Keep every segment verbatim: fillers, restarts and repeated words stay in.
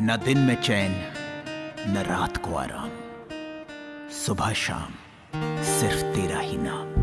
न दिन में चैन न रात को आराम, सुबह शाम सिर्फ तेरा ही नाम।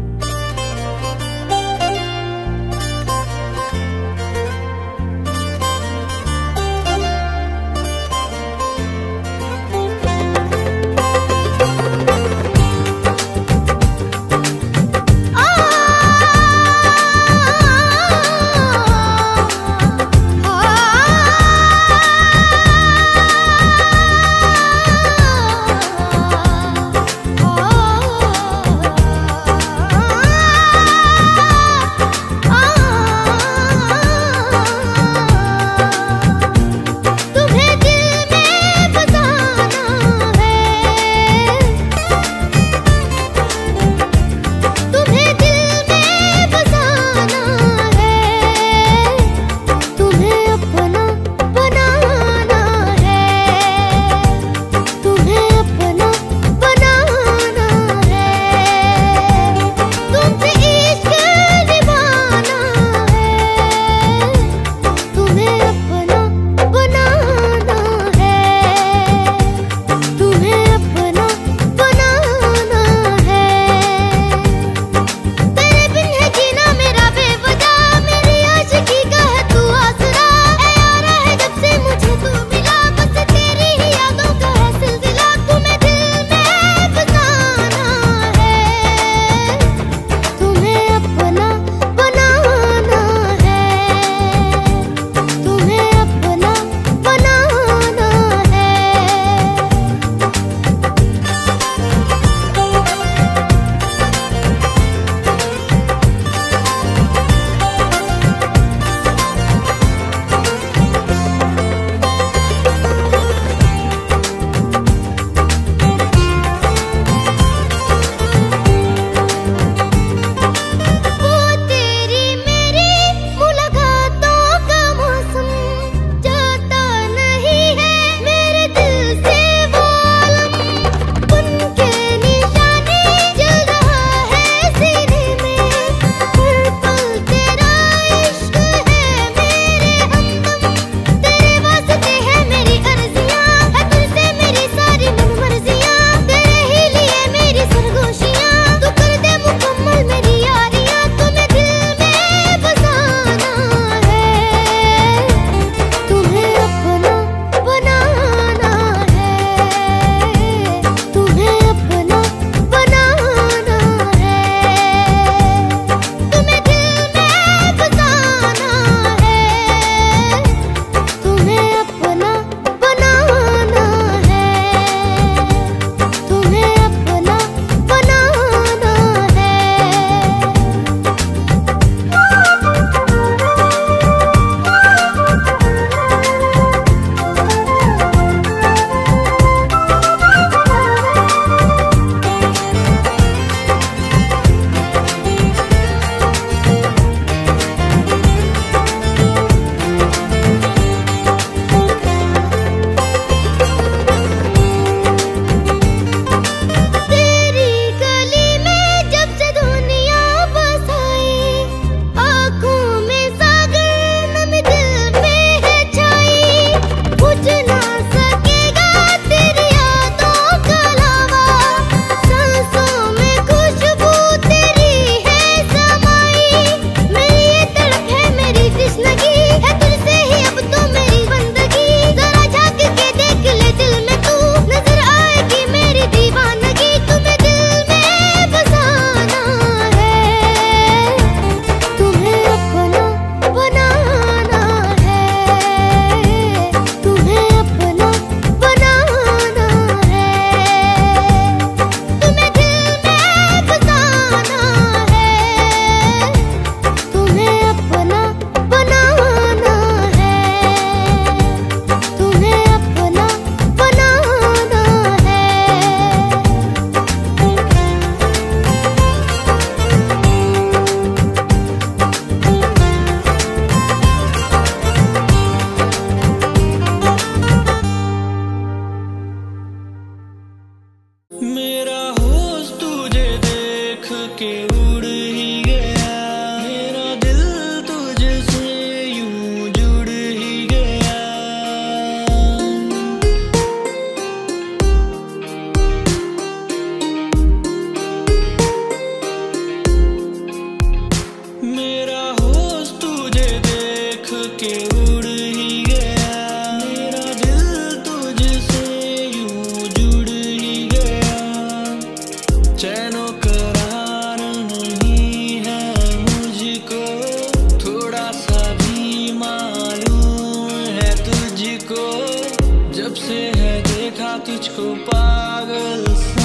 तुझको पागल।